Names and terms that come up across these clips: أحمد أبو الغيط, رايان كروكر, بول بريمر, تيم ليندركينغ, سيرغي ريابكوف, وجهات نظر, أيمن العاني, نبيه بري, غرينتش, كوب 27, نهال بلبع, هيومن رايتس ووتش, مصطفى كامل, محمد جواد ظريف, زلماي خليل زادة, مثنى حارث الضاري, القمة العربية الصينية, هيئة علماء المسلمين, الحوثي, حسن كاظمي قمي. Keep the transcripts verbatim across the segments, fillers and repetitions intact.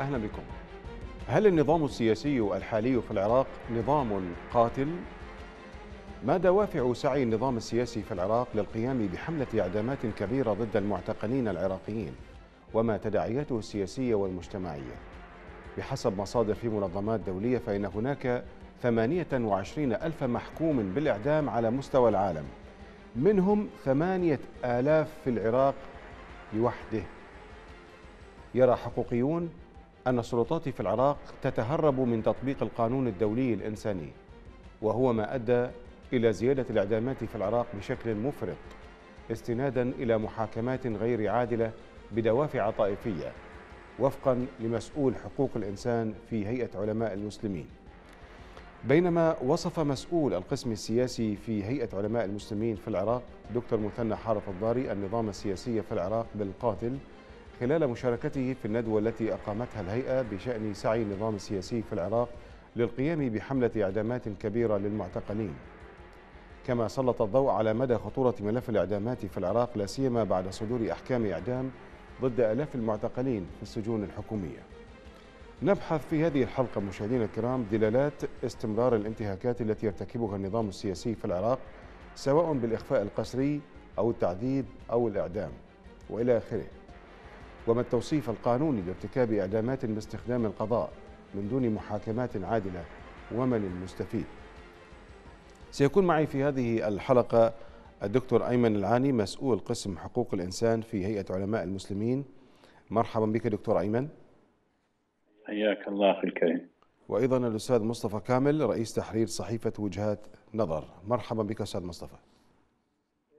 أهلا بكم. هل النظام السياسي الحالي في العراق نظام قاتل؟ ما دوافع سعي النظام السياسي في العراق للقيام بحملة إعدامات كبيرة ضد المعتقلين العراقيين؟ وما تداعياته السياسية والمجتمعية؟ بحسب مصادر في منظمات دولية فإن هناك ثمانية وعشرين ألف محكوم بالإعدام على مستوى العالم، منهم ثمانية آلاف في العراق لوحده. يرى حقوقيون أن السلطات في العراق تتهرب من تطبيق القانون الدولي الإنساني، وهو ما أدى إلى زيادة الإعدامات في العراق بشكل مفرط، استنادا إلى محاكمات غير عادلة بدوافع طائفية، وفقا لمسؤول حقوق الإنسان في هيئة علماء المسلمين. بينما وصف مسؤول القسم السياسي في هيئة علماء المسلمين في العراق دكتور مثنى حارث الضاري النظام السياسي في العراق بالقاتل خلال مشاركته في الندوة التي أقامتها الهيئة بشأن سعي النظام السياسي في العراق للقيام بحملة إعدامات كبيرة للمعتقلين. كما سلط الضوء على مدى خطورة ملف الإعدامات في العراق، لا سيما بعد صدور أحكام إعدام ضد آلاف المعتقلين في السجون الحكومية. نبحث في هذه الحلقة مشاهدينا الكرام دلالات استمرار الانتهاكات التي يرتكبها النظام السياسي في العراق، سواء بالإخفاء القسري أو التعذيب أو الإعدام وإلى آخره، وما التوصيف القانوني لارتكاب إعدامات باستخدام القضاء من دون محاكمات عادلة، ومن المستفيد؟ سيكون معي في هذه الحلقة الدكتور أيمن العاني مسؤول قسم حقوق الإنسان في هيئة علماء المسلمين. مرحبا بك دكتور أيمن. حياك الله أخي الكريم. وأيضا الأستاذ مصطفى كامل رئيس تحرير صحيفة وجهات نظر. مرحبا بك أستاذ مصطفى.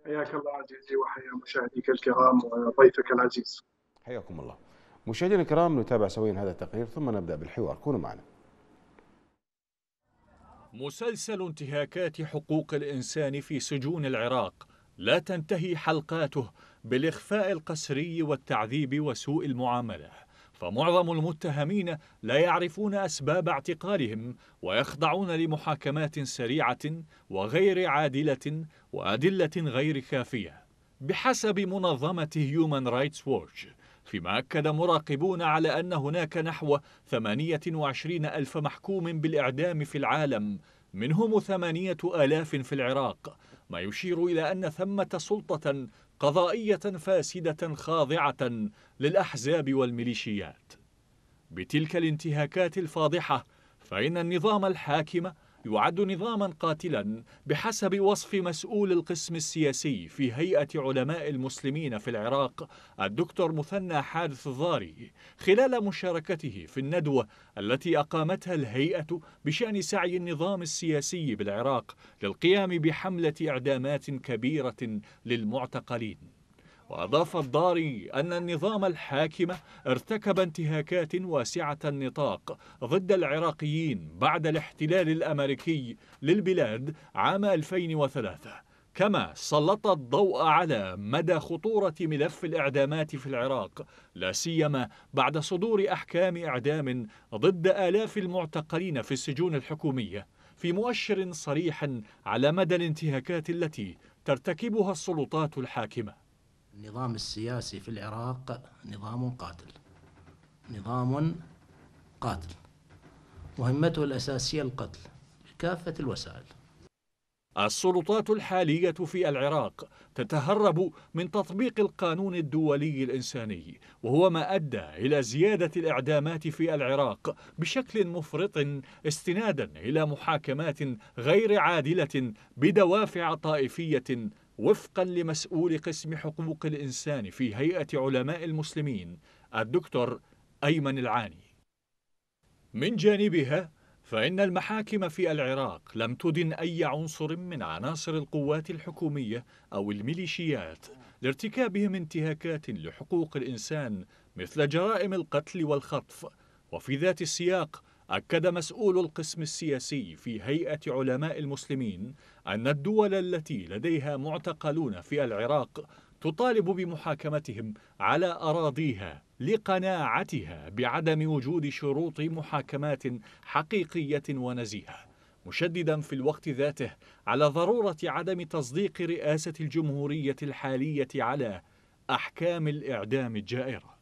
حياك الله عزيزي وحيا مشاهديك الكرام وضيفك العزيز. حياكم الله. مشاهدينا الكرام، نتابع سويا هذا التقرير ثم نبدأ بالحوار، كونوا معنا. مسلسل انتهاكات حقوق الإنسان في سجون العراق لا تنتهي حلقاته بالإخفاء القسري والتعذيب وسوء المعاملة، فمعظم المتهمين لا يعرفون أسباب اعتقالهم ويخضعون لمحاكمات سريعة وغير عادلة وأدلة غير كافية. بحسب منظمة هيومن رايتس ووتش، فيما أكد مراقبون على أن هناك نحو ثمانية وعشرين ألف محكوم بالإعدام في العالم، منهم ثمانية آلاف في العراق، ما يشير إلى أن ثمة سلطة قضائية فاسدة خاضعة للأحزاب والميليشيات. بتلك الانتهاكات الفاضحة فإن النظام الحاكم يعد نظاما قاتلا بحسب وصف مسؤول القسم السياسي في هيئة علماء المسلمين في العراق الدكتور مثنى حارث الضاري خلال مشاركته في الندوة التي أقامتها الهيئة بشأن سعي النظام السياسي بالعراق للقيام بحملة إعدامات كبيرة للمعتقلين. وأضاف الضاري أن النظام الحاكم ارتكب انتهاكات واسعة النطاق ضد العراقيين بعد الاحتلال الأمريكي للبلاد عام ألفين وثلاثة، كما سلط الضوء على مدى خطورة ملف الإعدامات في العراق، لا سيما بعد صدور أحكام إعدام ضد آلاف المعتقلين في السجون الحكومية، في مؤشر صريح على مدى الانتهاكات التي ترتكبها السلطات الحاكمة. النظام السياسي في العراق نظام قاتل، نظام قاتل، مهمته الأساسية القتل بكافة الوسائل. السلطات الحالية في العراق تتهرب من تطبيق القانون الدولي الإنساني، وهو ما أدى إلى زيادة الإعدامات في العراق بشكل مفرط، استنادا إلى محاكمات غير عادلة بدوافع طائفية، وفقا لمسؤول قسم حقوق الإنسان في هيئة علماء المسلمين الدكتور أيمن العاني. من جانبها فإن المحاكم في العراق لم تدن أي عنصر من عناصر القوات الحكومية أو الميليشيات لارتكابهم انتهاكات لحقوق الإنسان مثل جرائم القتل والخطف. وفي ذات السياق أكد مسؤول القسم السياسي في هيئة علماء المسلمين أن الدول التي لديها معتقلون في العراق تطالب بمحاكمتهم على أراضيها لقناعتها بعدم وجود شروط محاكمات حقيقية ونزيهة، مشددا في الوقت ذاته على ضرورة عدم تصديق رئاسة الجمهورية الحالية على أحكام الإعدام الجائرة.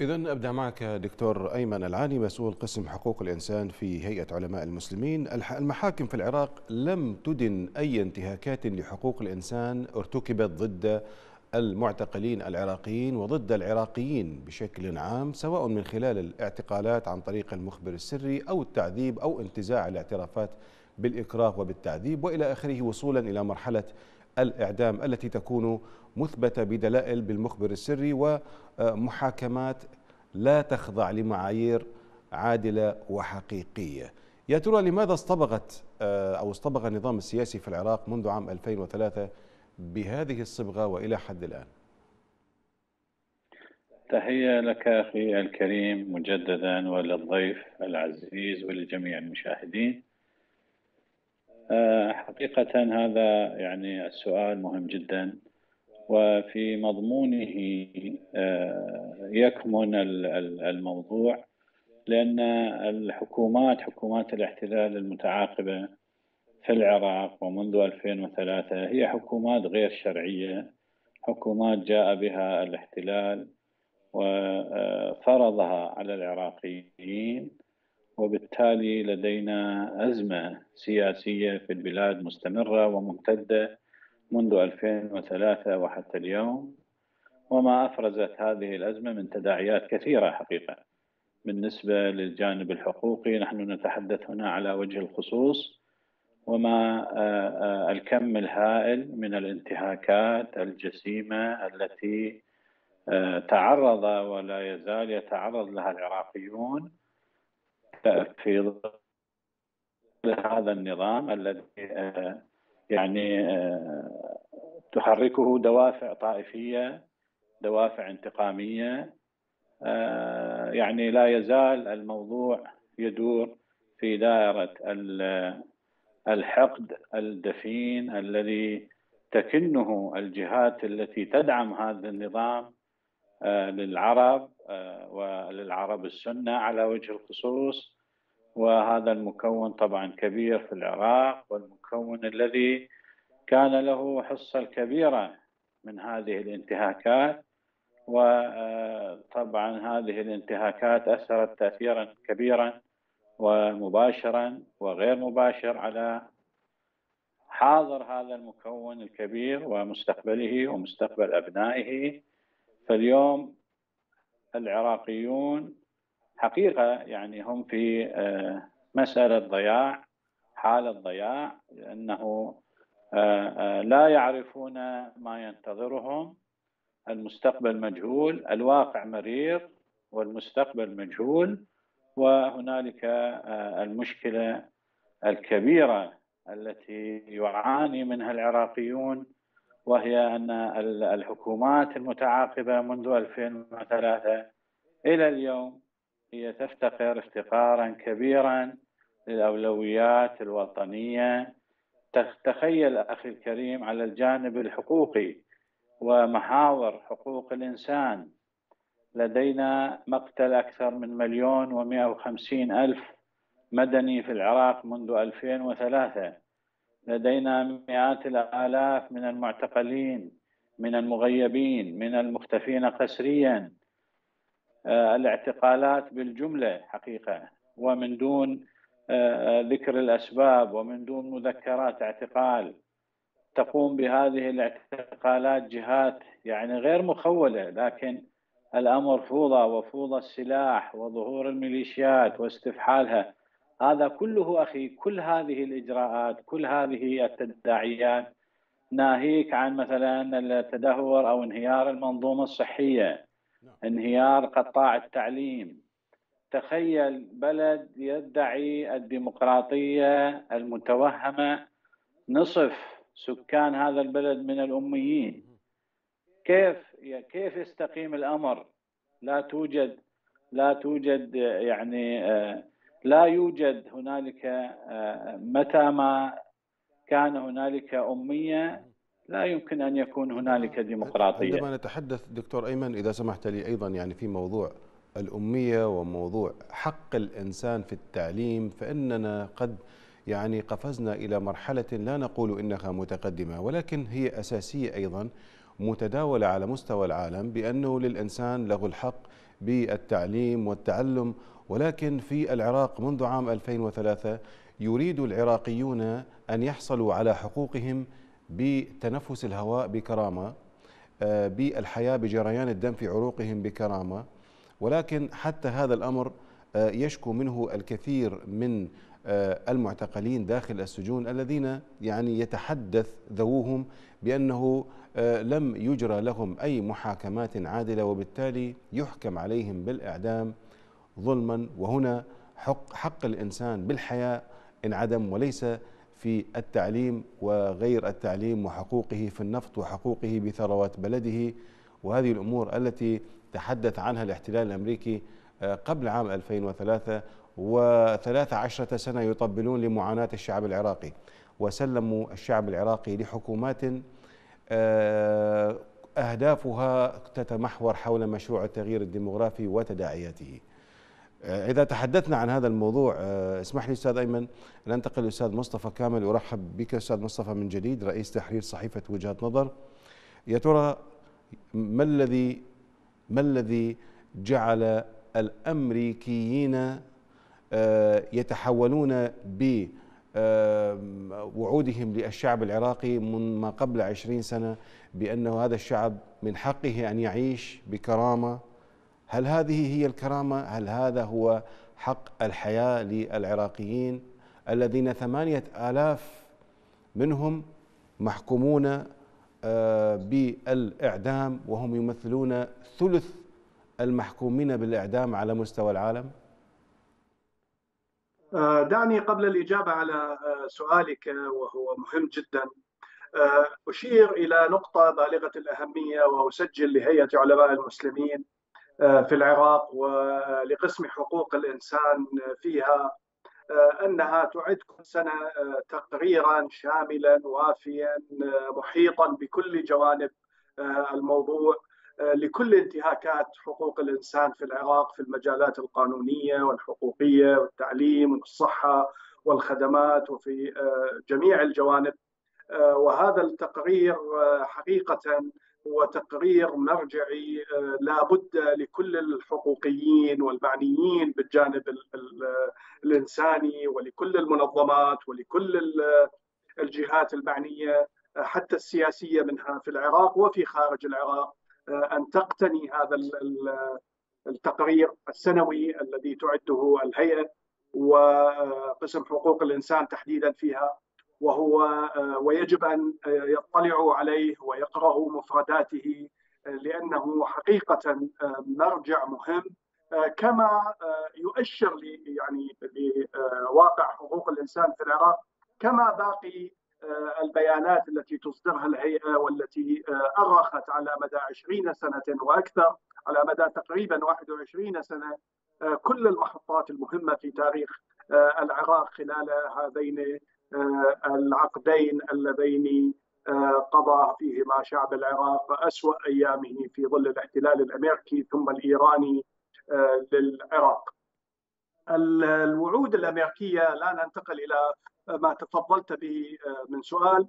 إذن أبدأ معك دكتور أيمن العاني مسؤول قسم حقوق الإنسان في هيئة علماء المسلمين. المحاكم في العراق لم تدن أي انتهاكات لحقوق الإنسان ارتكبت ضد المعتقلين العراقيين وضد العراقيين بشكل عام، سواء من خلال الاعتقالات عن طريق المخبر السري أو التعذيب أو انتزاع الاعترافات بالإكراه وبالتعذيب وإلى آخره، وصولا إلى مرحلة الإعدام التي تكون مثبتة بدلائل بالمخبر السري، ومحاكمات لا تخضع لمعايير عادلة وحقيقية. يا ترى لماذا اصطبغت أو اصطبغ النظام السياسي في العراق منذ عام ألفين وثلاثة بهذه الصبغة وإلى حد الآن؟ تحية لك أخي الكريم مجددا وللضيف العزيز ولجميع المشاهدين. حقيقة هذا يعني السؤال مهم جدا، وفي مضمونه يكمن الموضوع، لأن الحكومات حكومات الاحتلال المتعاقبة في العراق ومنذ ألفين وثلاثة هي حكومات غير شرعية، حكومات جاء بها الاحتلال وفرضها على العراقيين، وبالتالي لدينا أزمة سياسية في البلاد مستمرة وممتدة منذ ألفين وثلاثة وحتى اليوم، وما أفرزت هذه الأزمة من تداعيات كثيرة حقيقة. بالنسبة للجانب الحقوقي نحن نتحدث هنا على وجه الخصوص، وما الكم الهائل من الانتهاكات الجسيمة التي تعرض ولا يزال يتعرض لها العراقيون في ظل هذا النظام الذي يعني تحركه دوافع طائفية، دوافع انتقامية. يعني لا يزال الموضوع يدور في دائرة الحقد الدفين الذي تكنه الجهات التي تدعم هذا النظام للعرب وللعرب السنة على وجه الخصوص، وهذا المكون طبعا كبير في العراق، والمكون الذي كان له حصة الكبيرة من هذه الانتهاكات. وطبعا هذه الانتهاكات أثرت تأثيرا كبيرا ومباشرا وغير مباشر على حاضر هذا المكون الكبير ومستقبله ومستقبل أبنائه. فاليوم العراقيون حقيقة يعني هم في مسألة ضياع، حالة ضياع، لأنه لا يعرفون ما ينتظرهم، المستقبل مجهول، الواقع مرير والمستقبل مجهول، وهنالك المشكلة الكبيرة التي يعاني منها العراقيون، وهي أن الحكومات المتعاقبة منذ ألفين وثلاثة إلى اليوم هي تفتقر افتقارا كبيرا للأولويات الوطنية. تخيل أخي الكريم على الجانب الحقوقي ومحاور حقوق الإنسان، لدينا مقتل أكثر من مليون ومئة وخمسين ألف مدني في العراق منذ ألفين وثلاثة، لدينا مئات الآلاف من المعتقلين، من المغيبين، من المختفين قسريا، الاعتقالات بالجملة حقيقة ومن دون ذكر الأسباب ومن دون مذكرات اعتقال. تقوم بهذه الاعتقالات جهات يعني غير مخولة، لكن الأمر فوضى، وفوضى السلاح وظهور الميليشيات واستفحالها، هذا كله أخي، كل هذه الإجراءات، كل هذه التداعيات ناهيك عن مثلا التدهور أو انهيار المنظومة الصحية، انهيار قطاع التعليم. تخيل بلد يدعي الديمقراطية المتوهمة، نصف سكان هذا البلد من الأميين، كيف كيف يستقيم الأمر؟ لا توجد لا توجد يعني لا يوجد هنالك، متى ما كان هنالك أمية لا يمكن أن يكون هنالك ديمقراطية. عندما نتحدث دكتور أيمن إذا سمحت لي أيضا يعني في موضوع الأمية وموضوع حق الإنسان في التعليم، فإننا قد يعني قفزنا إلى مرحلة لا نقول إنها متقدمة ولكن هي أساسية أيضا، متداولة على مستوى العالم بأنه للإنسان له الحق بالتعليم والتعلم، ولكن في العراق منذ عام ألفين وثلاثة يريد العراقيون أن يحصلوا على حقوقهم بتنفس الهواء بكرامة، بالحياة بجريان الدم في عروقهم بكرامة، ولكن حتى هذا الأمر يشكو منه الكثير من المعتقلين داخل السجون الذين يعني يتحدث ذووهم بأنه لم يجرى لهم أي محاكمات عادلة، وبالتالي يحكم عليهم بالإعدام ظلما، وهنا حق حق الإنسان بالحياة انعدم، وليس في التعليم وغير التعليم وحقوقه في النفط وحقوقه بثروات بلده، وهذه الأمور التي تحدث عنها الاحتلال الأمريكي قبل عام ألفين وثلاثة، وثلاث عشرة سنة يطبلون لمعاناة الشعب العراقي وسلموا الشعب العراقي لحكومات أهدافها تتمحور حول مشروع التغيير الديمغرافي وتداعياته. إذا تحدثنا عن هذا الموضوع، اسمح لي أستاذ أيمن أن أنتقل للأستاذ مصطفى كامل. أرحب بك أستاذ مصطفى من جديد، رئيس تحرير صحيفة وجهات نظر. يا ترى ما الذي ما الذي جعل الأمريكيين يتحولون بوعودهم للشعب العراقي من ما قبل عشرين سنة بأنه هذا الشعب من حقه أن يعيش بكرامة؟ هل هذه هي الكرامة؟ هل هذا هو حق الحياة للعراقيين الذين ثمانية آلاف منهم محكومون بالإعدام وهم يمثلون ثلث المحكومين بالإعدام على مستوى العالم؟ دعني قبل الإجابة على سؤالك وهو مهم جدا أشير إلى نقطة بالغة الأهمية، وأسجل لهيئة علماء المسلمين في العراق ولقسم حقوق الإنسان فيها أنها تعد كل سنة تقريرا شاملا وافيا محيطا بكل جوانب الموضوع لكل انتهاكات حقوق الإنسان في العراق في المجالات القانونية والحقوقية والتعليم والصحة والخدمات وفي جميع الجوانب. وهذا التقرير حقيقة هو تقرير مرجعي لابد لكل الحقوقيين والمعنيين بالجانب الإنساني ولكل المنظمات ولكل الجهات المعنية حتى السياسية منها في العراق وفي خارج العراق أن تقتني هذا التقرير السنوي الذي تعده الهيئة وقسم حقوق الإنسان تحديدا فيها، وهو ويجب أن يطلعوا عليه ويقرأوا مفرداته لأنه حقيقة مرجع مهم، كما يؤشر لي يعني لواقع حقوق الإنسان في العراق كما باقي البيانات التي تصدرها الهيئة والتي أرخت على مدى عشرين سنة وأكثر، على مدى تقريبا واحد وعشرين سنة، كل المحطات المهمة في تاريخ العراق خلال هذين العقدين اللذين قضى فيهما شعب العراق أسوأ أيامه في ظل الاحتلال الأمريكي ثم الإيراني للعراق. الوعود الأمريكية، لا ننتقل إلى ما تفضلت به من سؤال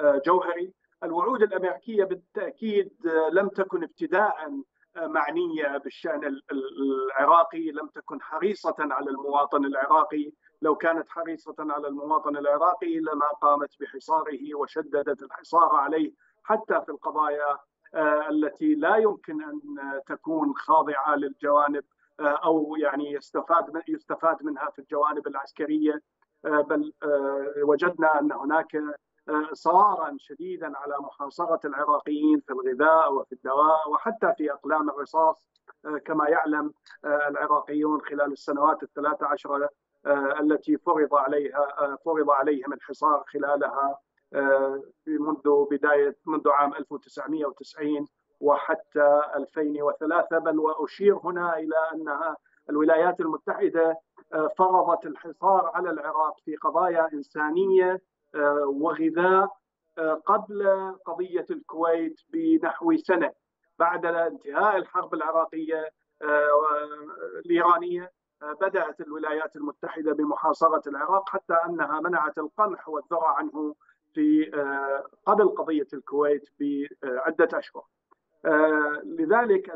جوهري، الوعود الأمريكية بالتأكيد لم تكن ابتداء معنية بالشأن العراقي، لم تكن حريصة على المواطن العراقي، لو كانت حريصة على المواطن العراقي لما قامت بحصاره وشددت الحصار عليه حتى في القضايا التي لا يمكن أن تكون خاضعة للجوانب أو يعني يستفاد يستفاد منها في الجوانب العسكرية، بل وجدنا أن هناك إصرارا شديدا على محاصرة العراقيين في الغذاء وفي الدواء وحتى في أقلام الرصاص كما يعلم العراقيون خلال السنوات الثلاثة عشر التي فرض عليها فرض عليهم الحصار خلالها منذ بداية منذ عام ألف وتسعمئة وتسعين وحتى ألفين وثلاثة، بل وأشير هنا إلى أنها الولايات المتحدة فرضت الحصار على العراق في قضايا إنسانية وغذاء قبل قضية الكويت بنحو سنة بعد انتهاء الحرب العراقية الإيرانية. بدأت الولايات المتحدة بمحاصرة العراق حتى أنها منعت القمح والذرة عنه في قبل قضية الكويت بعدة أشهر. لذلك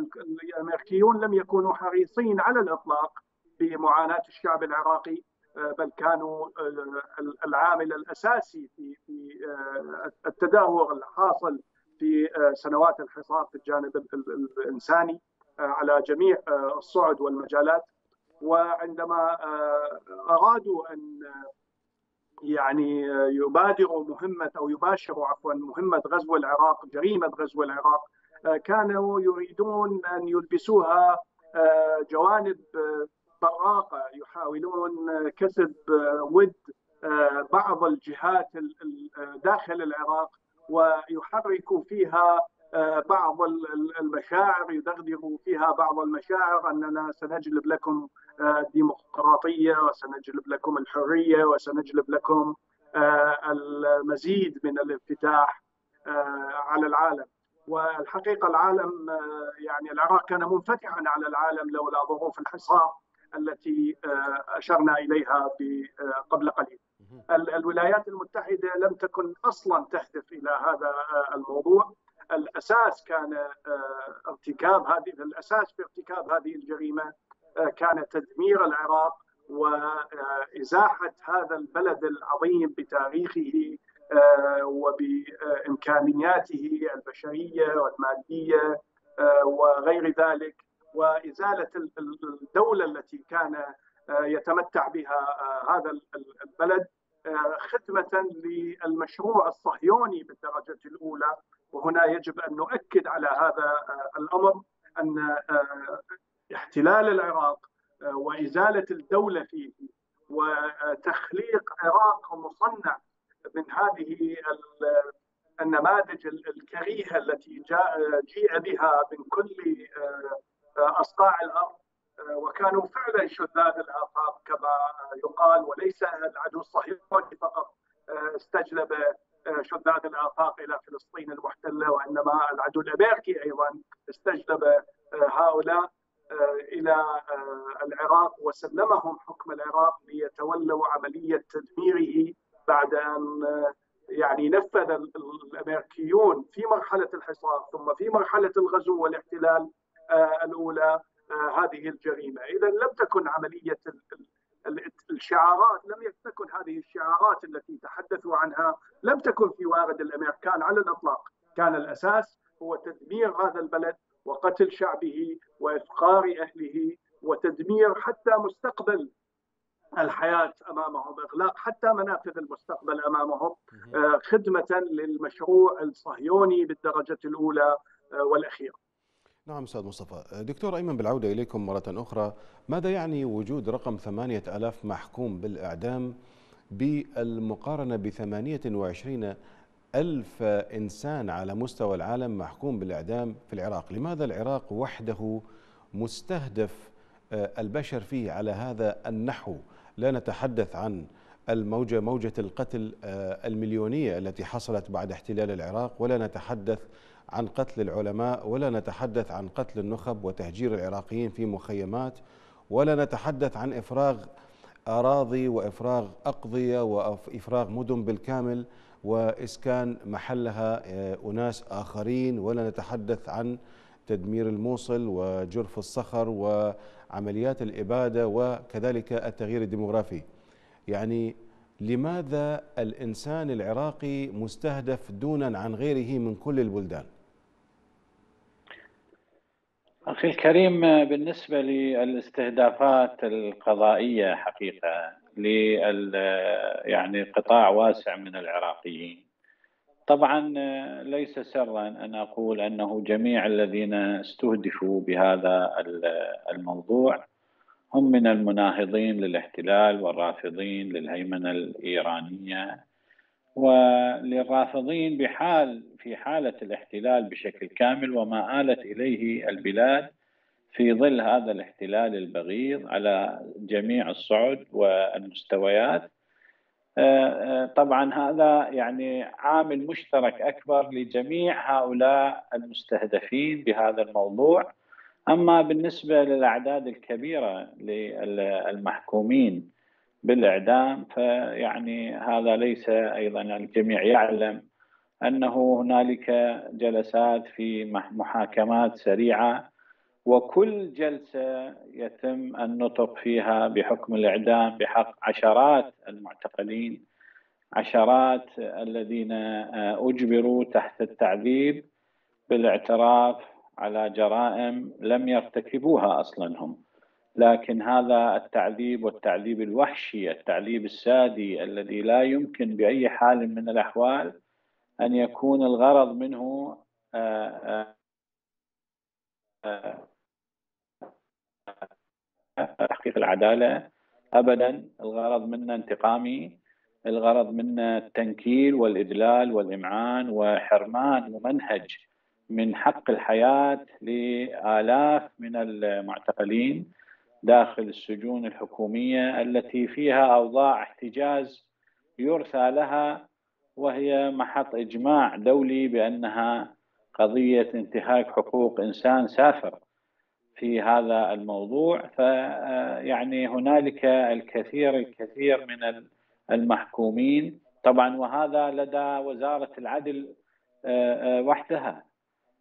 الأمريكيون لم يكونوا حريصين على الإطلاق بمعاناة الشعب العراقي، بل كانوا العامل الأساسي في التدهور الحاصل في سنوات الحصار في الجانب الإنساني على جميع الصعد والمجالات. وعندما أرادوا أن يعني يبادروا مهمة أو يباشروا عفوا مهمة غزو العراق، جريمة غزو العراق، كانوا يريدون أن يلبسوها جوانب براقة، يحاولون كسب ود بعض الجهات داخل العراق ويحركوا فيها بعض المشاعر، يدغدغوا فيها بعض المشاعر أننا سنجلب لكم ديمقراطية وسنجلب لكم الحرية وسنجلب لكم المزيد من الانفتاح على العالم. والحقيقة العالم يعني العراق كان منفتحا على العالم لولا ظروف الحصار التي أشرنا إليها قبل قليل. الولايات المتحدة لم تكن أصلا تهدف إلى هذا الموضوع. الأساس كان ارتكاب هذه الأساس في ارتكاب هذه الجريمة كان تدمير العراق وإزاحة هذا البلد العظيم بتاريخه وبإمكانياته البشرية والمادية وغير ذلك، وإزالة الدولة التي كان يتمتع بها هذا البلد خدمة للمشروع الصهيوني بالدرجة الأولى. وهنا يجب أن نؤكد على هذا الأمر، أن احتلال العراق وإزالة الدولة فيه وتخليق عراق مصنع من هذه النماذج الكريهة التي جيء بها من كل أصقاع الأرض، وكانوا فعلا شذاذ الآفاق كما يقال، وليس العدو الصهيوني فقط استجلب شذاذ الآفاق إلى فلسطين المحتلة، وإنما العدو الأمريكي أيضا استجلب هؤلاء إلى العراق وسلمهم حكم العراق ليتولوا عملية تدميره بعد أن يعني نفذ الأمريكيون في مرحلة الحصار ثم في مرحلة الغزو والاحتلال الأولى هذه الجريمة. إذا لم تكن عملية الشعارات، لم تكن هذه الشعارات التي تحدثوا عنها لم تكن في وارد الأمريكان على الإطلاق. كان الأساس هو تدمير هذا البلد وقتل شعبه وإفقار أهله وتدمير حتى مستقبل الحياة أمامهم، إغلاق حتى منافذ المستقبل أمامهم خدمة للمشروع الصهيوني بالدرجة الأولى والأخيرة. نعم أستاذ مصطفى. دكتور أيمن، بالعودة إليكم مرة أخرى، ماذا يعني وجود رقم ثمانية آلاف محكوم بالإعدام بالمقارنة ب ثمانية وعشرين ألف إنسان على مستوى العالم محكوم بالإعدام في العراق؟ لماذا العراق وحده مستهدف البشر فيه على هذا النحو؟ لا نتحدث عن الموجة موجة القتل المليونية التي حصلت بعد احتلال العراق، ولا نتحدث عن قتل العلماء، ولا نتحدث عن قتل النخب وتهجير العراقيين في مخيمات، ولا نتحدث عن إفراغ أراضي وإفراغ أقضية وإفراغ مدن بالكامل وإسكان محلها أناس آخرين، ولا نتحدث عن تدمير الموصل وجرف الصخر وعمليات الإبادة وكذلك التغيير الديمغرافي. يعني لماذا الإنسان العراقي مستهدف دونا عن غيره من كل البلدان؟ أخي الكريم، بالنسبة للاستهدافات القضائية حقيقة لل يعني قطاع واسع من العراقيين، طبعا ليس سرا أن أقول أنه جميع الذين استهدفوا بهذا الموضوع هم من المناهضين للاحتلال والرافضين للهيمنة الإيرانية وللرافضين بحال في حالة الاحتلال بشكل كامل وما آلت إليه البلاد في ظل هذا الاحتلال البغيض على جميع الصعد والمستويات. طبعا هذا يعني عامل مشترك أكبر لجميع هؤلاء المستهدفين بهذا الموضوع. أما بالنسبة للأعداد الكبيرة للمحكومين بالإعدام، فيعني هذا ليس أيضا، الجميع يعلم أنه هنالك جلسات في محاكمات سريعة وكل جلسة يتم النطق فيها بحكم الإعدام بحق عشرات المعتقلين، عشرات الذين أجبروا تحت التعذيب بالاعتراف على جرائم لم يرتكبوها أصلا هم، لكن هذا التعذيب والتعذيب الوحشي، التعذيب السادي الذي لا يمكن بأي حال من الأحوال أن يكون الغرض منه تحقيق العدالة أبدا، الغرض منه انتقامي، الغرض منه التنكيل والإذلال والإمعان وحرمان ممنهج من حق الحياة لآلاف من المعتقلين داخل السجون الحكومية التي فيها أوضاع احتجاز يرثى لها، وهي محط إجماع دولي بأنها قضية انتهاك حقوق إنسان سافر في هذا الموضوع. فيعني هنالك الكثير الكثير من المحكومين طبعا، وهذا لدى وزارة العدل وحدها،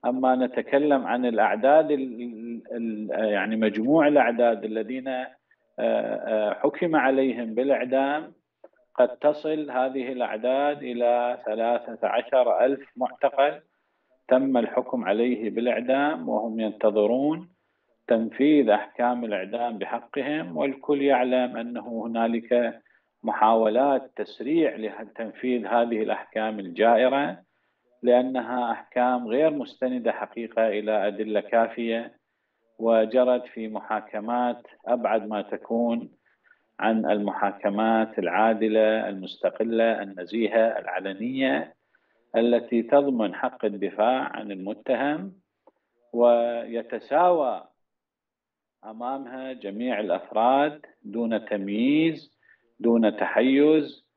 أما نتكلم عن الأعداد يعني مجموع الأعداد الذين حكم عليهم بالإعدام قد تصل هذه الأعداد إلى ثلاثة عشر ألف معتقل تم الحكم عليه بالإعدام وهم ينتظرون تنفيذ أحكام الإعدام بحقهم، والكل يعلم أنه هنالك محاولات تسريع لتنفيذ هذه الأحكام الجائرة لأنها أحكام غير مستندة حقيقة إلى أدلة كافية، وجرت في محاكمات أبعد ما تكون عن المحاكمات العادلة المستقلة النزيهة العلنية التي تضمن حق الدفاع عن المتهم، ويتساوى أمامها جميع الأفراد دون تمييز دون تحيز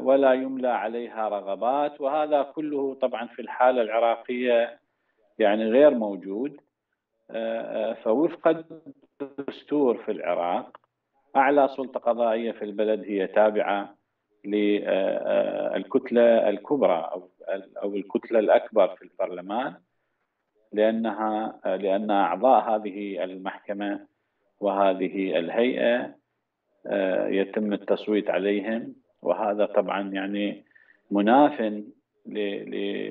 ولا يملى عليها رغبات، وهذا كله طبعا في الحالة العراقية يعني غير موجود. فوفق الدستور في العراق أعلى سلطة قضائية في البلد هي تابعة للكتلة الكبرى أو الكتلة الأكبر في البرلمان، لأنها لأن أعضاء هذه المحكمة وهذه الهيئة يتم التصويت عليهم، وهذا طبعا يعني مناف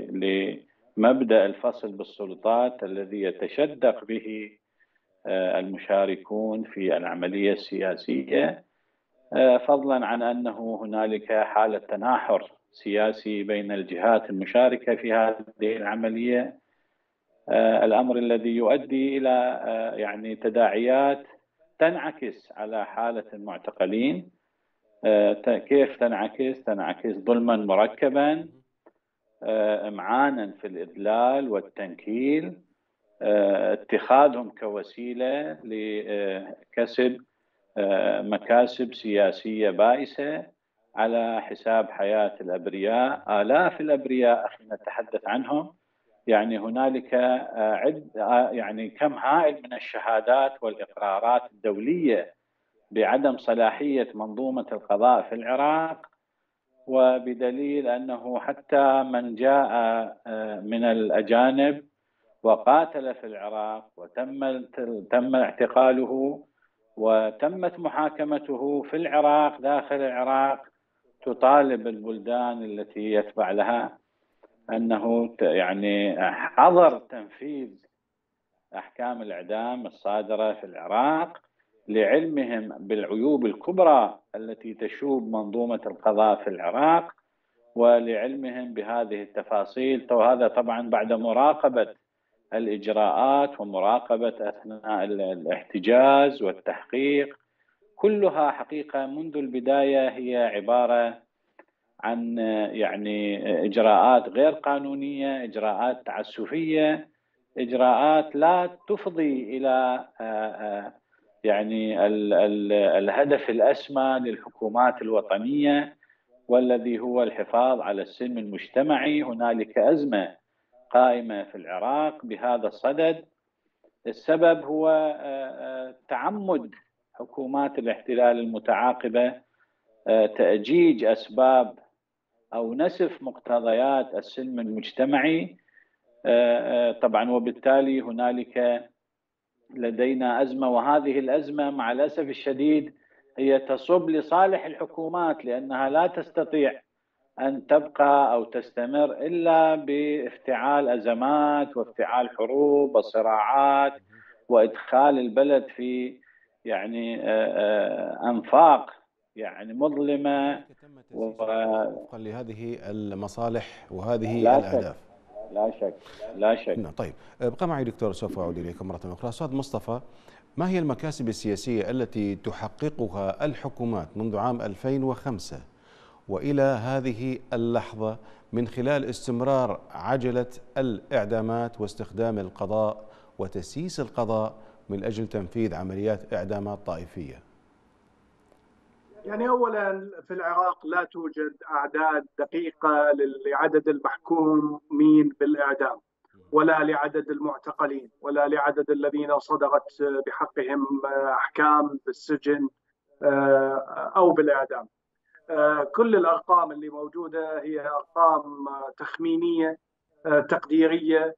لمبدأ الفصل بالسلطات الذي يتشدق به المشاركون في العملية السياسية، فضلا عن أنه هنالك حالة تناحر سياسي بين الجهات المشاركة في هذه العملية، الأمر الذي يؤدي إلى يعني تداعيات تنعكس على حالة المعتقلين. كيف تنعكس؟ تنعكس ظلما مركبا، إمعانا في الإذلال والتنكيل، اتخاذهم كوسيلة لكسب مكاسب سياسية بائسة على حساب حياة الأبرياء، آلاف الأبرياء أخي نتحدث عنهم، يعني هنالك عد يعني كم هائل من الشهادات والإقرارات الدولية بعدم صلاحية منظومة القضاء في العراق، وبدليل أنه حتى من جاء من الأجانب وقاتل في العراق وتم تم اعتقاله وتمت محاكمته في العراق داخل العراق، تطالب البلدان التي يتبع لها أنه يعني حظر تنفيذ أحكام الإعدام الصادرة في العراق، لعلمهم بالعيوب الكبرى التي تشوب منظومة القضاء في العراق، ولعلمهم بهذه التفاصيل، وهذا طبعا بعد مراقبة الإجراءات ومراقبة أثناء الاحتجاز والتحقيق، كلها حقيقة منذ البداية هي عبارة عن يعني إجراءات غير قانونية، إجراءات تعسفية، إجراءات لا تفضي إلى يعني ال ال الهدف الأسمى للحكومات الوطنية والذي هو الحفاظ على السلم المجتمعي. هنالك أزمة قائمة في العراق بهذا الصدد، السبب هو تعمد حكومات الاحتلال المتعاقبة تأجيج أسباب أو نسف مقتضيات السلم المجتمعي. طبعا وبالتالي هنالك لدينا أزمة، وهذه الأزمة مع الأسف الشديد هي تصب لصالح الحكومات، لأنها لا تستطيع أن تبقى أو تستمر إلا بافتعال أزمات وافتعال حروب وصراعات وإدخال البلد في يعني أنفاق يعني مظلمة وفقا لهذه المصالح وهذه لا الأهداف. شك. لا شك لا شك. طيب ابقى معي دكتور، سوف أعود إليكم مرة أخرى. أستاذ مصطفى، ما هي المكاسب السياسية التي تحققها الحكومات منذ عام ألفين وخمسة وإلى هذه اللحظة من خلال استمرار عجلة الإعدامات واستخدام القضاء وتسييس القضاء من أجل تنفيذ عمليات إعدامات طائفية؟ يعني أولا في العراق لا توجد أعداد دقيقة لعدد المحكومين بالإعدام، ولا لعدد المعتقلين، ولا لعدد الذين صدرت بحقهم أحكام بالسجن أو بالإعدام. كل الأرقام اللي موجودة هي أرقام تخمينية تقديرية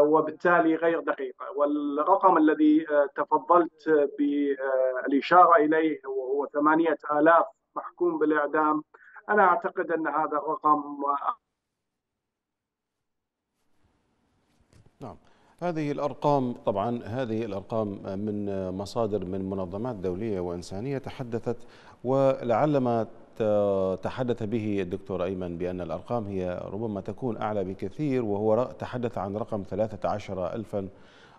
وبالتالي غير دقيقة. والرقم الذي تفضلت بالإشارة إليه وهو ثمانية آلاف محكوم بالإعدام، أنا أعتقد أن هذا الرقم. نعم، هذه الأرقام طبعا هذه الأرقام من مصادر من منظمات دولية وإنسانية تحدثت، ولعل ما تحدث به الدكتور أيمن بأن الأرقام هي ربما تكون أعلى بكثير، وهو تحدث عن رقم ثلاثة عشر ألفا،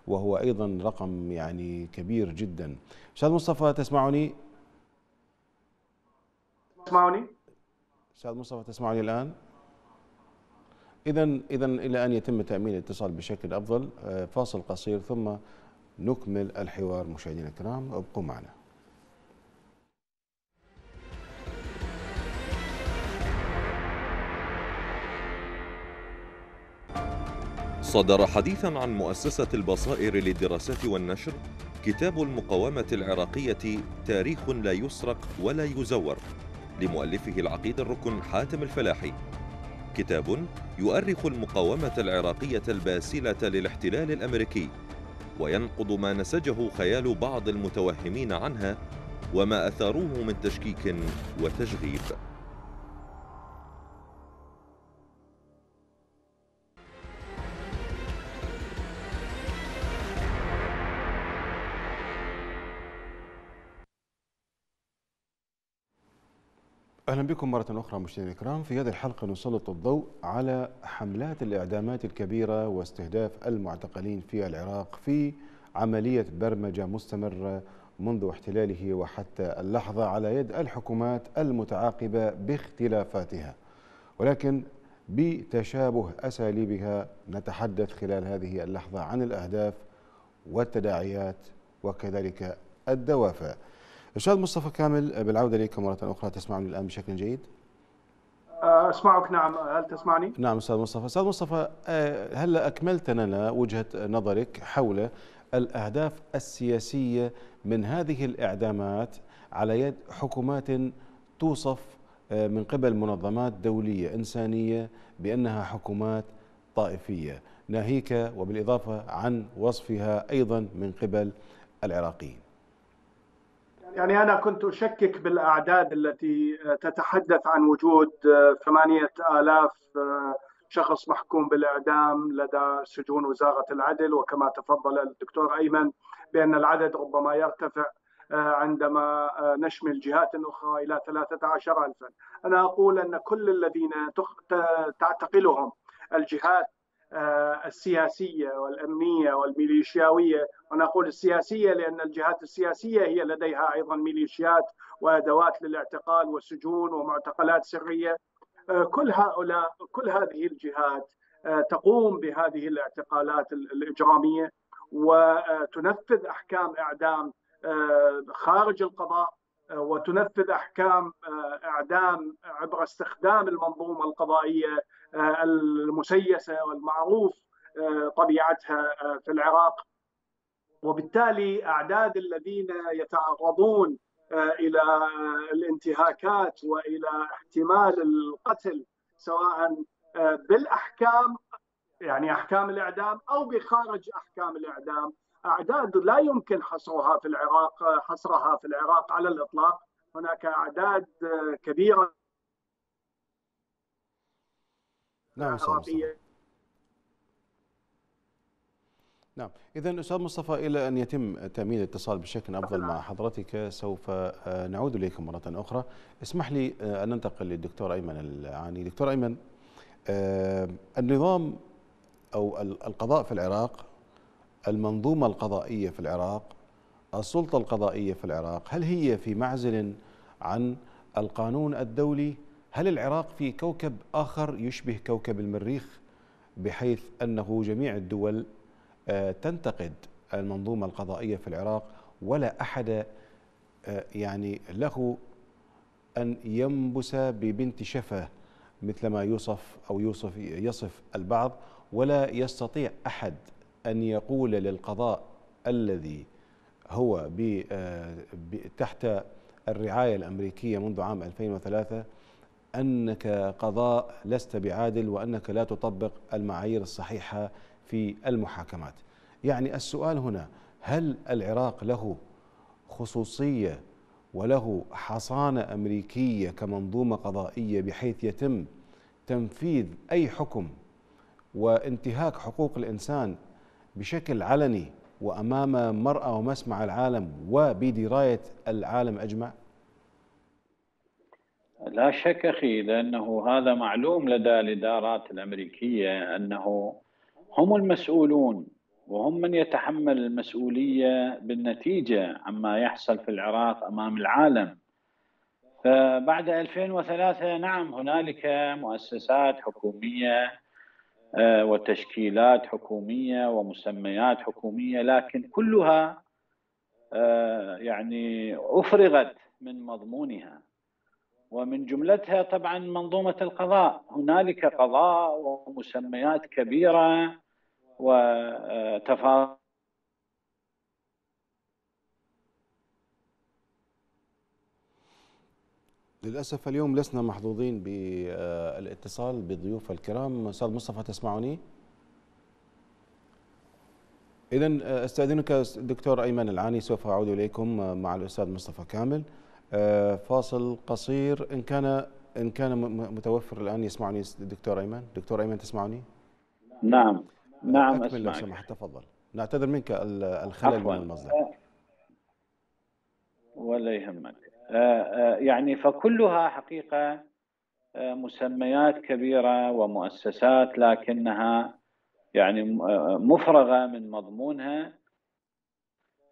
وهو أيضا رقم يعني كبير جدا. أستاذ مصطفى تسمعني؟ تسمعني؟ أستاذ مصطفى تسمعني الآن؟ إذن إذن إلى أن يتم تأمين الاتصال بشكل أفضل، فاصل قصير ثم نكمل الحوار. مشاهدينا الكرام ابقوا معنا. صدر حديثا عن مؤسسة البصائر للدراسات والنشر كتاب المقاومة العراقية تاريخ لا يسرق ولا يزور لمؤلفه العقيد الركن حاتم الفلاحي، كتاب يؤرخ المقاومة العراقية الباسلة للاحتلال الأمريكي وينقض ما نسجه خيال بعض المتوهمين عنها وما أثاروه من تشكيك وتشغيب. أهلا بكم مرة أخرى مشاهدينا الكرام. في هذه الحلقة نسلط الضوء على حملات الإعدامات الكبيرة واستهداف المعتقلين في العراق في عملية برمجة مستمرة منذ احتلاله وحتى اللحظة على يد الحكومات المتعاقبة باختلافاتها، ولكن بتشابه أساليبها. نتحدث خلال هذه اللحظة عن الأهداف والتداعيات وكذلك الدوافع. أستاذ مصطفى كامل، بالعودة إليكم مرة أخرى، تسمعني الآن بشكل جيد؟ أسمعك. نعم، هل تسمعني؟ نعم أستاذ مصطفى. أستاذ مصطفى، هل أكملت لنا وجهة نظرك حول الأهداف السياسية من هذه الإعدامات على يد حكومات توصف من قبل منظمات دولية إنسانية بأنها حكومات طائفية، ناهيك وبالإضافة عن وصفها أيضا من قبل العراقيين؟ يعني أنا كنت أشكك بالأعداد التي تتحدث عن وجود ثمانية آلاف شخص محكوم بالإعدام لدى سجون وزارة العدل، وكما تفضل الدكتور أيمن بأن العدد ربما يرتفع عندما نشمل جهات أخرى إلى ثلاثة عشر ألفا. أنا أقول أن كل الذين تعتقلهم الجهات السياسية والأمنية والميليشياوية، ونقول السياسية لأن الجهات السياسية هي لديها أيضا ميليشيات وأدوات للاعتقال وسجون ومعتقلات سرية، كل هؤلاء كل هذه الجهات تقوم بهذه الاعتقالات الإجرامية وتنفذ أحكام إعدام خارج القضاء، وتنفذ أحكام إعدام عبر استخدام المنظومة القضائية المسيسة والمعروف طبيعتها في العراق. وبالتالي أعداد الذين يتعرضون إلى الانتهاكات وإلى احتمال القتل سواء بالأحكام يعني أحكام الإعدام أو بخارج أحكام الإعدام أعداد لا يمكن حصرها في العراق حصرها في العراق على الإطلاق. هناك أعداد كبيرة نعم عراقية. نعم، إذن أستاذ مصطفى إلى أن يتم تأمين الاتصال بشكل أفضل مع حضرتك سوف نعود إليكم مرة أخرى. اسمح لي أن ننتقل للدكتور أيمن العاني. دكتور أيمن، النظام أو القضاء في العراق، المنظومة القضائية في العراق، السلطة القضائية في العراق، هل هي في معزل عن القانون الدولي؟ هل العراق في كوكب آخر يشبه كوكب المريخ بحيث أنه جميع الدول تنتقد المنظومة القضائية في العراق ولا أحد يعني له أن ينبس ببنت شفة مثلما يوصف أو يوصف يصف البعض، ولا يستطيع أحد أن يقول للقضاء الذي هو تحت الرعاية الأمريكية منذ عام ألفين وثلاثة أنك قضاء لست بعادل وأنك لا تطبق المعايير الصحيحة في المحاكمات. يعني السؤال هنا، هل العراق له خصوصية وله حصانة أمريكية كمنظومة قضائية بحيث يتم تنفيذ أي حكم وانتهاك حقوق الإنسان بشكل علني وأمام مرأى ومسمع العالم وبدراية العالم أجمع؟ لا شك أخي، لأنه هذا معلوم لدى الإدارات الأمريكية أنه هم المسؤولون وهم من يتحمل المسؤولية بالنتيجة عما يحصل في العراق أمام العالم. فبعد ألفين وثلاثة نعم هنالك مؤسسات حكومية وتشكيلات حكومية ومسميات حكومية، لكن كلها يعني أفرغت من مضمونها، ومن جملتها طبعا منظومة القضاء. هنالك قضاء ومسميات كبيرة وتفاصيل للأسف اليوم لسنا محظوظين بالاتصال بضيوف الكرام. أستاذ مصطفى تسمعني؟ إذن استأذنك دكتور أيمن العاني، سوف أعود إليكم مع الأستاذ مصطفى كامل. فاصل قصير إن كان إن كان متوفر الآن. يسمعني دكتور أيمن؟ دكتور أيمن تسمعني؟ نعم نعم أكمل لو سمحت، تفضل. نعتذر منك الخلل من المصدر. ولا يهمك. يعني فكلها حقيقة مسميات كبيرة ومؤسسات لكنها يعني مفرغة من مضمونها.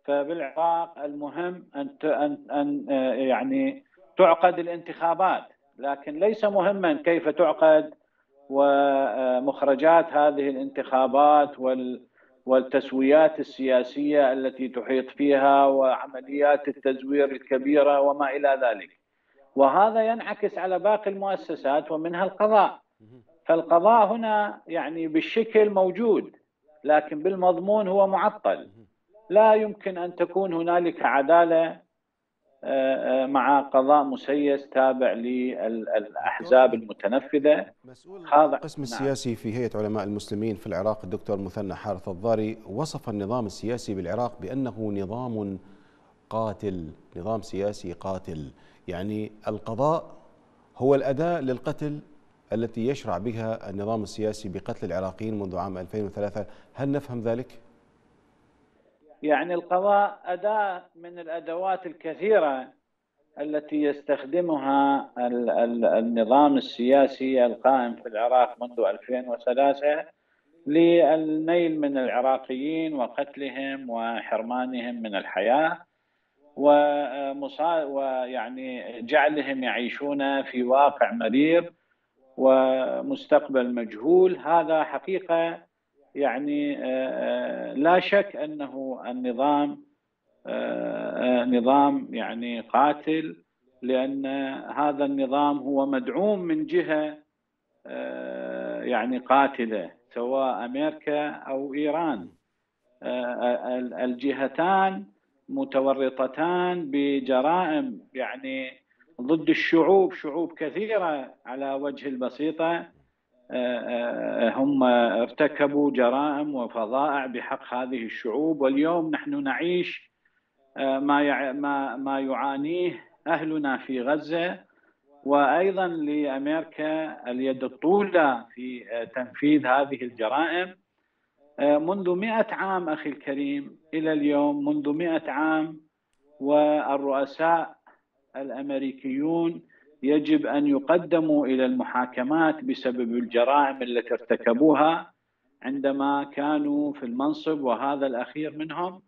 فبالعراق المهم أن أن يعني تعقد الانتخابات، لكن ليس مهما كيف تعقد ومخرجات هذه الانتخابات والتسويات السياسية التي تحيط فيها وعمليات التزوير الكبيرة وما إلى ذلك، وهذا ينعكس على باقي المؤسسات ومنها القضاء. فالقضاء هنا يعني بالشكل موجود لكن بالمضمون هو معطل. لا يمكن أن تكون هنالك عدالة مع قضاء مسيس تابع للأحزاب المتنفذة. مسؤول القسم السياسي في هيئة علماء المسلمين في العراق الدكتور مثنى حارث الضاري وصف النظام السياسي بالعراق بأنه نظام قاتل، نظام سياسي قاتل. يعني القضاء هو الأداة للقتل التي يشرع بها النظام السياسي بقتل العراقيين منذ عام ألفين وثلاثة. هل نفهم ذلك؟ يعني القضاء أداة من الأدوات الكثيرة التي يستخدمها النظام السياسي القائم في العراق منذ ألفين وثلاثة للنيل من العراقيين وقتلهم وحرمانهم من الحياة ويعني جعلهم يعيشون في واقع مرير ومستقبل مجهول. هذا حقيقة يعني لا شك أنه النظام نظام يعني قاتل، لأن هذا النظام هو مدعوم من جهة يعني قاتلة سواء أمريكا أو إيران. الجهتان متورطتان بجرائم يعني ضد الشعوب، شعوب كثيرة على وجه البسيطة هم ارتكبوا جرائم وفظائع بحق هذه الشعوب. واليوم نحن نعيش ما ما يعانيه أهلنا في غزة، وأيضا لأمريكا اليد الطولة في تنفيذ هذه الجرائم منذ مئة عام أخي الكريم إلى اليوم، منذ مئة عام. والرؤساء الأمريكيون يجب أن يقدموا إلى المحاكمات بسبب الجرائم التي ارتكبوها عندما كانوا في المنصب، وهذا الأخير منهم،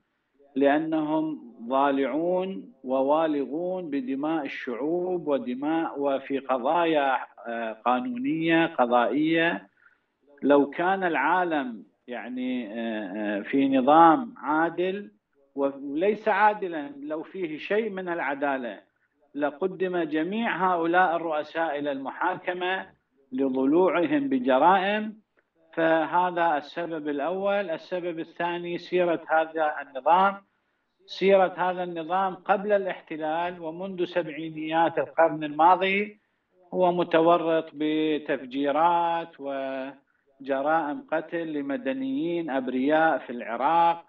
لأنهم ضالعون ووالغون بدماء الشعوب ودماء وفي قضايا قانونية قضائية. لو كان العالم يعني في نظام عادل، وليس عادلا، لو فيه شيء من العدالة لقدم جميع هؤلاء الرؤساء إلى المحاكمة لضلوعهم بجرائم. فهذا السبب الأول. السبب الثاني سيرة هذا النظام، سيرة هذا النظام قبل الاحتلال ومنذ سبعينيات القرن الماضي هو متورط بتفجيرات وجرائم قتل لمدنيين أبرياء في العراق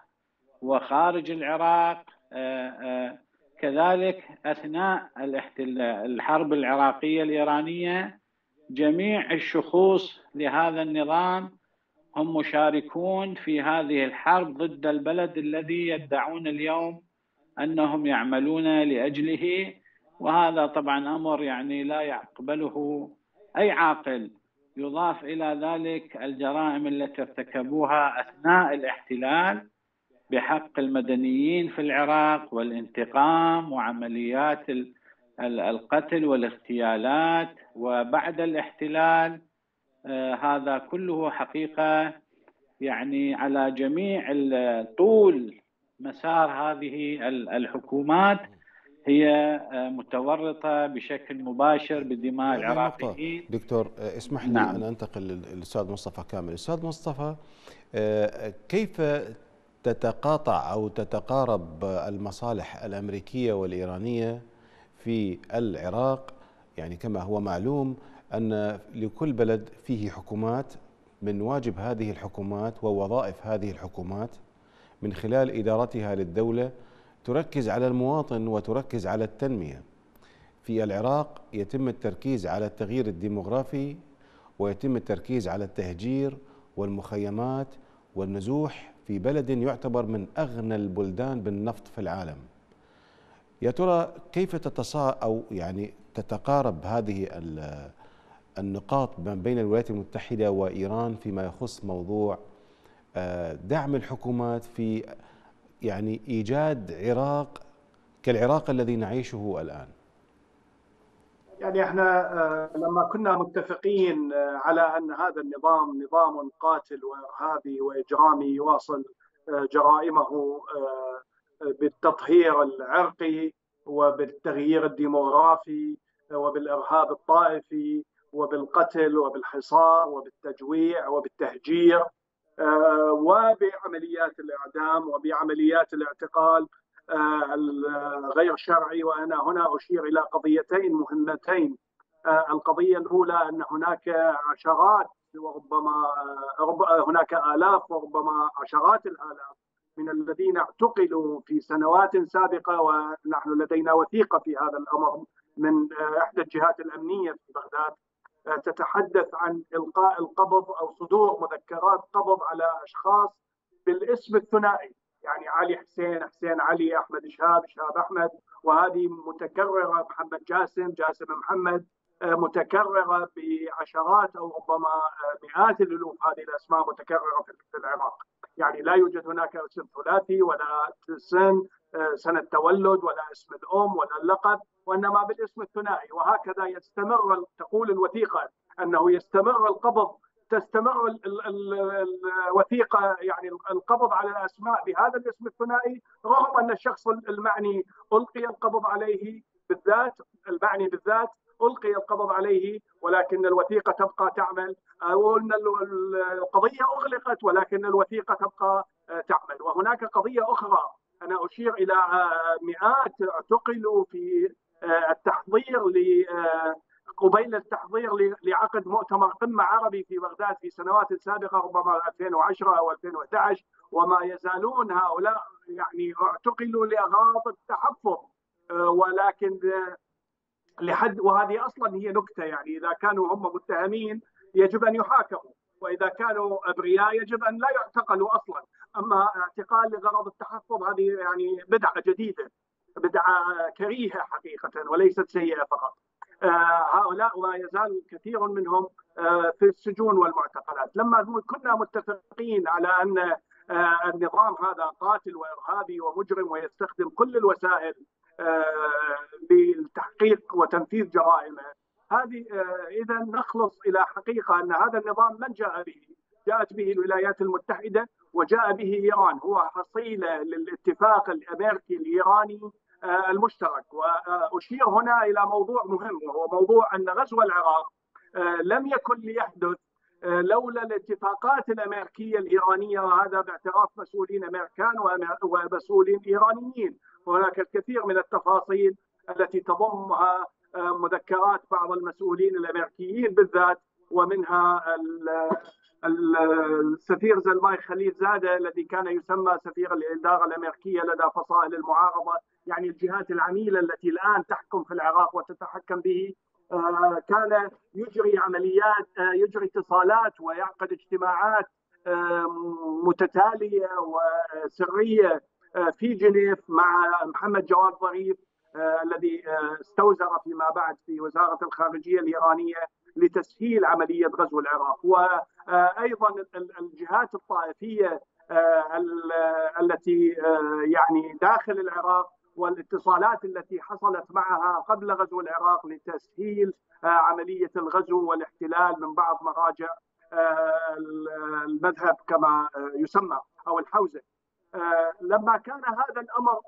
وخارج العراق. كذلك أثناء الحرب العراقية الإيرانية جميع الشخوص لهذا النظام هم مشاركون في هذه الحرب ضد البلد الذي يدعون اليوم أنهم يعملون لأجله. وهذا طبعا أمر يعني لا يقبله أي عاقل. يضاف إلى ذلك الجرائم التي ارتكبوها أثناء الاحتلال بحق المدنيين في العراق، والانتقام وعمليات القتل والاغتيالات وبعد الاحتلال. هذا كله حقيقة يعني على جميع طول مسار هذه الحكومات هي متورطة بشكل مباشر بدماء العراقيين. دكتور اسمح لي نعم. أن أنتقل للأستاذ مصطفى كامل. الأستاذ مصطفى، كيف تتقاطع أو تتقارب المصالح الأمريكية والإيرانية في العراق؟ يعني كما هو معلوم أن لكل بلد فيه حكومات، من واجب هذه الحكومات ووظائف هذه الحكومات من خلال إدارتها للدولة تركز على المواطن وتركز على التنمية. في العراق يتم التركيز على التغيير الديموغرافي، ويتم التركيز على التهجير والمخيمات والنزوح في بلد يعتبر من أغنى البلدان بالنفط في العالم. يا ترى كيف تتصا أو يعني تتقارب هذه النقاط ما بين الولايات المتحدة وإيران فيما يخص موضوع دعم الحكومات في يعني إيجاد عراق كالعراق الذي نعيشه الآن؟ يعني احنا لما كنا متفقين على أن هذا النظام نظام قاتل وإرهابي وإجرامي يواصل جرائمه بالتطهير العرقي وبالتغيير الديموغرافي وبالإرهاب الطائفي وبالقتل وبالحصار وبالتجويع وبالتهجير وبعمليات الإعدام وبعمليات الاعتقال غير شرعي. وأنا هنا أشير إلى قضيتين مهمتين. القضية الأولى أن هناك عشرات وربما هناك آلاف وربما عشرات الآلاف من الذين اعتقلوا في سنوات سابقة، ونحن لدينا وثيقة في هذا الأمر من إحدى الجهات الأمنية في بغداد تتحدث عن إلقاء القبض أو صدور مذكرات قبض على أشخاص بالاسم الثنائي، يعني علي حسين، حسين علي، أحمد شهاب، شهاب أحمد، وهذه متكررة، محمد جاسم، جاسم محمد، متكررة بعشرات أو ربما مئات الألوف. هذه الأسماء متكررة في العراق، يعني لا يوجد هناك اسم ثلاثي ولا سن سنة تولد ولا اسم الأم ولا اللقب، وإنما بالاسم الثنائي. وهكذا يستمر، تقول الوثيقة أنه يستمر القبض، تستمر ال ال ال الوثيقة يعني القبض على الأسماء بهذا الاسم الثنائي، رغم أن الشخص المعني ألقي القبض عليه بالذات المعني بالذات ألقي القبض عليه ولكن الوثيقة تبقى تعمل، أو أن القضية أغلقت ولكن الوثيقة تبقى تعمل. وهناك قضية أخرى أنا أشير إلى مئات اعتقلوا في التحضير قبيل التحضير لعقد مؤتمر قمة عربي في بغداد في سنوات سابقة ربما ألفين وعشرة أو ألفين وأحد عشر، وما يزالون هؤلاء يعني اعتقلوا لأغراض التحفظ، ولكن لحد وهذه أصلا هي نكتة، يعني إذا كانوا هم متهمين يجب أن يحاكموا، وإذا كانوا أبرياء يجب أن لا يعتقلوا أصلا، أما اعتقال لغرض التحفظ هذه يعني بدعة جديدة، بدعة كريهة حقيقة وليست سيئة فقط. هؤلاء وما يزال كثير منهم في السجون والمعتقلات. لما كنا متفقين على أن النظام هذا قاتل وإرهابي ومجرم ويستخدم كل الوسائل للتحقيق وتنفيذ جرائمه، هذه إذا نخلص إلى حقيقة أن هذا النظام من جاء به؟ جاءت به الولايات المتحدة وجاء به إيران، هو حصيلة للاتفاق الأمريكي الإيراني المشترك. وأشير هنا إلى موضوع مهم، وهو موضوع أن غزو العراق لم يكن ليحدث لولا الاتفاقات الأمريكية الإيرانية، وهذا باعتراف مسؤولين أمريكان ومسؤولين إيرانيين. هناك الكثير من التفاصيل التي تضمها مذكرات بعض المسؤولين الأمريكيين بالذات، ومنها السفير زلماي خليل زادة الذي كان يسمى سفير الإدارة الأمريكية لدى فصائل المعارضة، يعني الجهات العميلة التي الآن تحكم في العراق وتتحكم به، كان يجري عمليات، يجري اتصالات ويعقد اجتماعات متتالية وسرية في جنيف مع محمد جواد ظريف الذي استوزر فيما بعد في وزارة الخارجية الإيرانية لتسهيل عملية غزو العراق. وأيضا الجهات الطائفية التي يعني داخل العراق والاتصالات التي حصلت معها قبل غزو العراق لتسهيل عملية الغزو والاحتلال من بعض مراجع المذهب كما يسمى أو الحوزة. لما كان هذا الأمر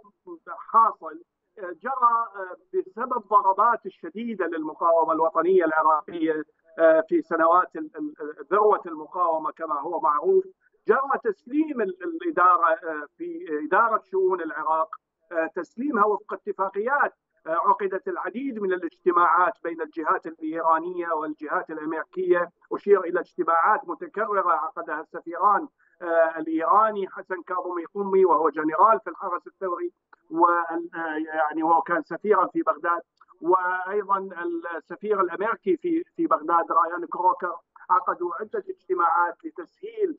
حاصل جرى بسبب ضربات الشديدة للمقاومة الوطنية العراقية في سنوات ذروة المقاومة كما هو معروف، جرى تسليم الإدارة في إدارة شؤون العراق، تسليمها وفق اتفاقيات، عقدت العديد من الاجتماعات بين الجهات الإيرانية والجهات الأمريكية. أشير إلى اجتماعات متكررة عقدها السفيران الإيراني حسن كاظمي قمي وهو جنرال في الحرس الثوري، ويعني هو كان سفيرا في بغداد، وأيضا السفير الأمريكي في في بغداد رايان كروكر، عقدوا عدة اجتماعات لتسهيل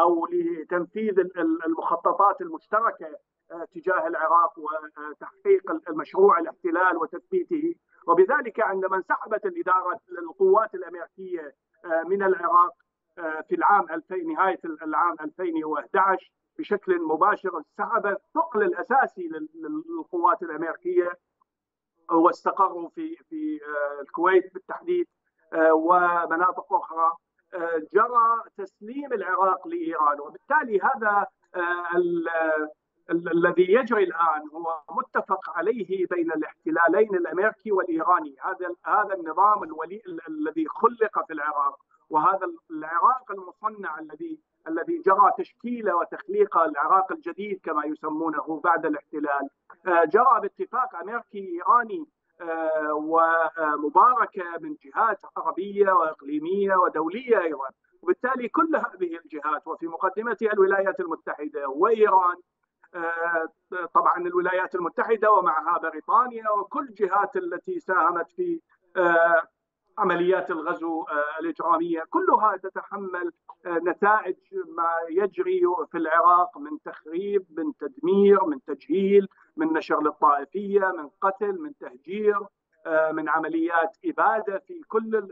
أو لتنفيذ المخططات المشتركة تجاه العراق وتحقيق المشروع الاحتلال وتثبيته. وبذلك عندما انسحبت الإدارة القوات الأمريكية من العراق في العام ألفين نهاية العام ألفين وأحد عشر بشكل مباشر، انسحب الثقل الأساسي للقوات الأمريكية واستقروا في في الكويت بالتحديد ومناطق أخرى. جرى تسليم العراق لإيران، وبالتالي هذا الذي يجري الآن هو متفق عليه بين الاحتلالين الأمريكي والإيراني. هذا هذا النظام الولي الذي خلق في العراق، وهذا العراق المصنع الذي الذي جرى تشكيله وتخليقه، العراق الجديد كما يسمونه بعد الاحتلال، جرى باتفاق أمريكي إيراني ومباركة من جهات عربية وإقليمية ودولية أيضا. وبالتالي كل هذه الجهات وفي مقدمتها الولايات المتحدة وإيران، طبعا الولايات المتحدة ومعها بريطانيا وكل الجهات التي ساهمت في عمليات الغزو الإجرامية، كلها تتحمل نتائج ما يجري في العراق من تخريب، من تدمير، من تجهيل، من نشر للطائفية، من قتل، من تهجير، من عمليات إبادة في كل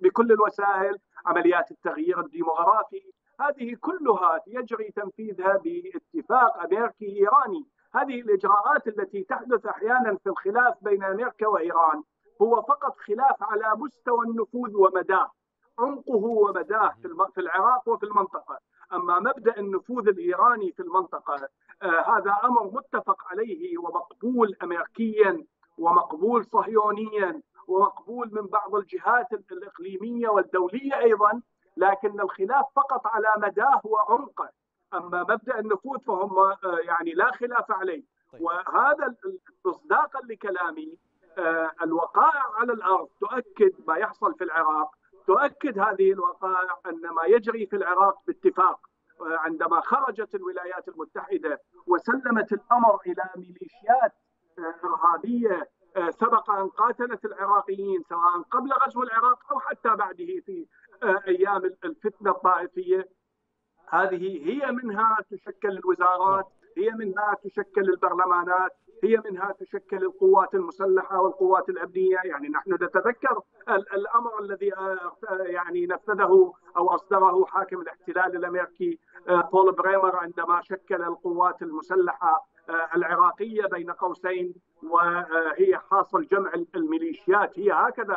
بكل الوسائل، عمليات التغيير الديموغرافي، هذه كلها يجري تنفيذها باتفاق أمريكي إيراني. هذه الإجراءات التي تحدث أحيانا في الخلاف بين أمريكا وإيران هو فقط خلاف على مستوى النفوذ ومداه، عمقه ومداه في العراق وفي المنطقة. أما مبدأ النفوذ الإيراني في المنطقة آه هذا أمر متفق عليه ومقبول أمريكيا ومقبول صهيونيا ومقبول من بعض الجهات الإقليمية والدولية أيضا، لكن الخلاف فقط على مداه وعمقه. أما مبدأ النفوذ فهم يعني لا خلاف عليه. وهذا مصداقا لكلامي، الوقائع على الأرض تؤكد ما يحصل في العراق، تؤكد هذه الوقائع أن ما يجري في العراق باتفاق. عندما خرجت الولايات المتحدة وسلمت الأمر إلى ميليشيات إرهابية سبق أن قاتلت العراقيين سواء قبل غزو العراق أو حتى بعده في أيام الفتنة الطائفية، هذه هي منها تشكل الوزارات، هي منها تشكل البرلمانات، هي منها تشكل القوات المسلحة والقوات الأمنية. يعني نحن نتذكر الأمر الذي يعني نفذه أو أصدره حاكم الاحتلال الأمريكي بول بريمر عندما شكل القوات المسلحة العراقية بين قوسين، وهي حاصل جمع الميليشيات، هي هكذا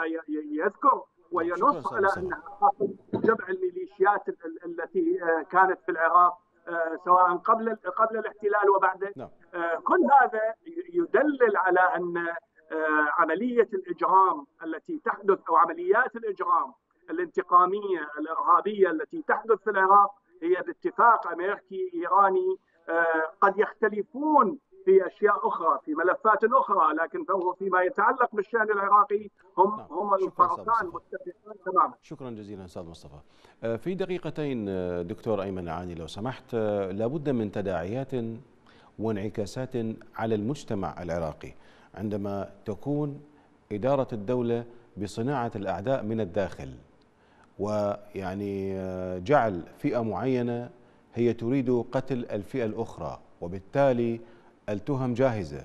يذكر وينص على أنها حاصل جمع الميليشيات التي كانت في العراق سواء قبل قبل الاحتلال وبعده. no. كل هذا يدلل على أن عملية الإجرام التي تحدث أو عمليات الإجرام الانتقامية الإرهابية التي تحدث في العراق هي باتفاق أمريكي إيراني. قد يختلفون في أشياء أخرى، في ملفات أخرى، لكن فهو فيما يتعلق بالشأن العراقي هم نعم. هم الطرفان متفقان تماما. شكرا جزيلا أستاذ مصطفى. في دقيقتين دكتور أيمن العاني لو سمحت، لابد من تداعيات وانعكاسات على المجتمع العراقي عندما تكون إدارة الدولة بصناعة الأعداء من الداخل، ويعني جعل فئة معينة هي تريد قتل الفئة الأخرى، وبالتالي التهم جاهزة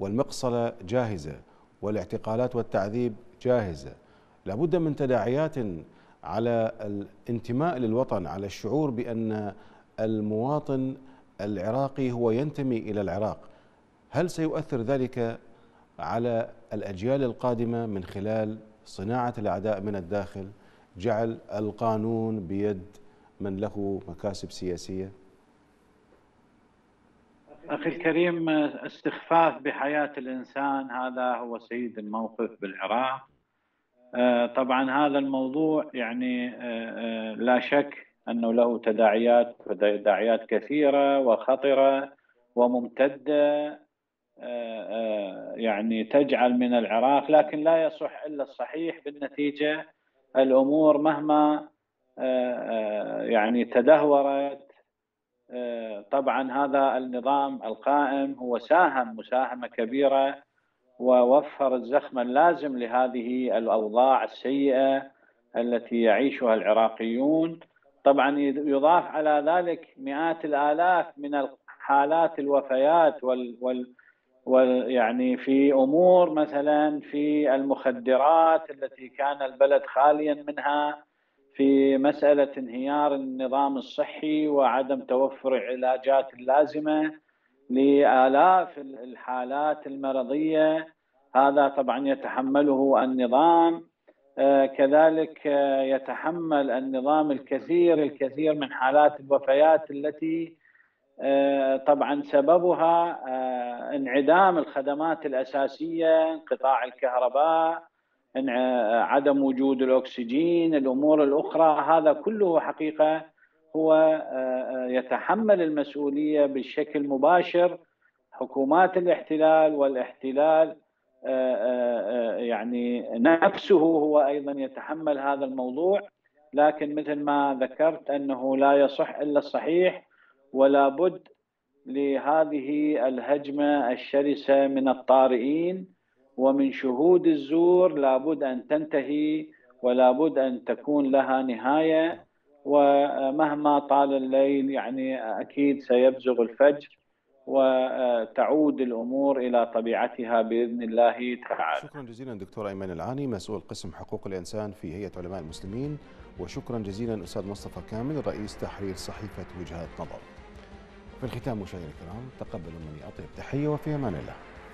والمقصلة جاهزة والاعتقالات والتعذيب جاهزة. لابد من تداعيات على الانتماء للوطن، على الشعور بأن المواطن العراقي هو ينتمي إلى العراق. هل سيؤثر ذلك على الأجيال القادمة من خلال صناعة الأعداء من الداخل، جعل القانون بيد من له مكاسب سياسية؟ أخي الكريم، استخفاف بحياة الإنسان هذا هو سيد الموقف بالعراق. طبعا هذا الموضوع يعني لا شك أنه له تداعيات تداعيات كثيرة وخطرة وممتدة، يعني تجعل من العراق، لكن لا يصح إلا الصحيح. بالنتيجة الأمور مهما يعني تدهورت، طبعا هذا النظام القائم هو ساهم مساهمة كبيرة ووفر الزخم اللازم لهذه الأوضاع السيئة التي يعيشها العراقيون. طبعا يضاف على ذلك مئات الآلاف من حالات الوفيات وال, وال, وال يعني في أمور مثلا في المخدرات التي كان البلد خاليا منها، في مسألة انهيار النظام الصحي وعدم توفر العلاجات اللازمة لآلاف الحالات المرضية، هذا طبعا يتحمله النظام. كذلك يتحمل النظام الكثير الكثير من حالات الوفيات التي طبعا سببها انعدام الخدمات الأساسية، انقطاع الكهرباء، عدم وجود الأكسجين، الأمور الأخرى، هذا كله حقيقة هو يتحمل المسؤولية بشكل مباشر حكومات الاحتلال، والاحتلال يعني نفسه هو أيضا يتحمل هذا الموضوع. لكن مثل ما ذكرت أنه لا يصح إلا الصحيح، ولا بد لهذه الهجمة الشرسة من الطارئين ومن شهود الزور، لابد أن تنتهي ولابد أن تكون لها نهاية. ومهما طال الليل يعني أكيد سيبزغ الفجر وتعود الأمور إلى طبيعتها بإذن الله تعالى. شكرا جزيلا دكتور أيمن العاني، مسؤول قسم حقوق الإنسان في هيئة علماء المسلمين، وشكرا جزيلا أستاذ مصطفى كامل رئيس تحرير صحيفة وجهات نظر. في الختام مشاهدينا الكرام، تقبلوا مني أطيب تحية، وفي أمان الله.